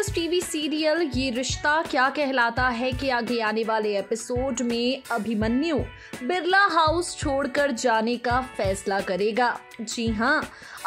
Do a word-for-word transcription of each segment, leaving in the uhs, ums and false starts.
Famous TV serial ये रिश्ता क्या कहलाता है के आगे आने वाले एपिसोड में अभिमन्यु बिरला हाउस छोड़कर जाने का फैसला करेगा। जी हाँ,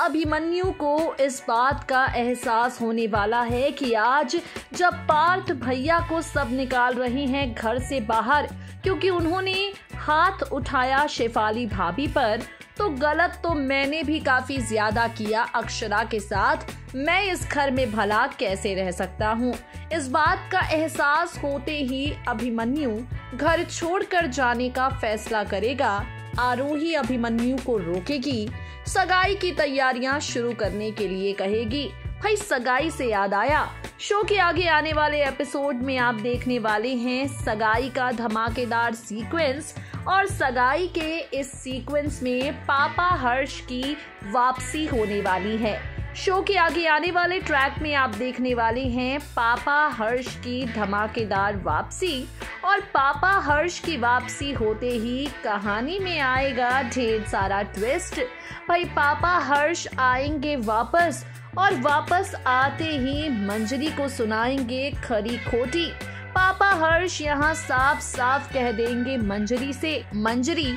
अभिमन्यु को इस बात का एहसास होने वाला है कि आज जब पार्थ भैया को सब निकाल रहे हैं घर से बाहर क्योंकि उन्होंने हाथ उठाया शेफाली भाभी पर, तो गलत तो मैंने भी काफी ज्यादा किया अक्षरा के साथ। मैं इस घर में भला कैसे रह सकता हूँ, इस बात का एहसास होते ही अभिमन्यु घर छोड़कर जाने का फैसला करेगा। आरोही अभिमन्यु को रोकेगी, सगाई की तैयारियां शुरू करने के लिए कहेगी। भाई सगाई से याद आया, शो के आगे आने वाले एपिसोड में आप देखने वाले हैं सगाई का धमाकेदार सीक्वेंस, और सगाई के इस सीक्वेंस में पापा हर्ष की वापसी होने वाली है। शो के आगे आने वाले ट्रैक में आप देखने वाले हैं पापा हर्ष की धमाकेदार वापसी, और पापा हर्ष की वापसी होते ही कहानी में आएगा ढेर सारा ट्विस्ट। भाई पापा हर्ष आएंगे वापस, और वापस आते ही मंजरी को सुनाएंगे खरी खोटी। पापा हर्ष यहाँ साफ साफ कह देंगे मंजरी से, मंजरी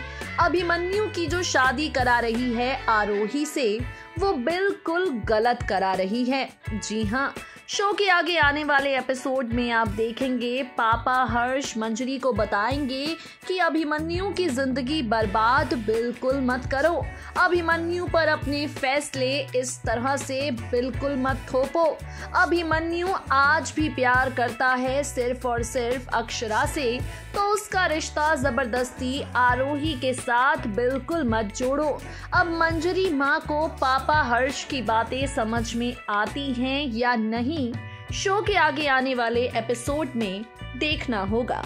अभिमन्यु की जो शादी करा रही है आरोही से, वो बिल्कुल गलत करा रही है। जी हाँ, शो के आगे आने वाले एपिसोड में आप देखेंगे पापा हर्ष मंजरी को बताएंगे कि अभिमन्यु की जिंदगी बर्बाद बिल्कुल मत करो, अभिमन्यु पर अपने फैसले इस तरह से बिल्कुल मत थोपो। अभिमन्यु आज भी प्यार करता है सिर्फ और सिर्फ अक्षरा से, तो उसका रिश्ता जबरदस्ती आरोही के साथ बिल्कुल मत जोड़ो। अब मंजरी माँ को पापा हर्ष की बातें समझ में आती हैं या नहीं, शो के आगे आने वाले एपिसोड में देखना होगा।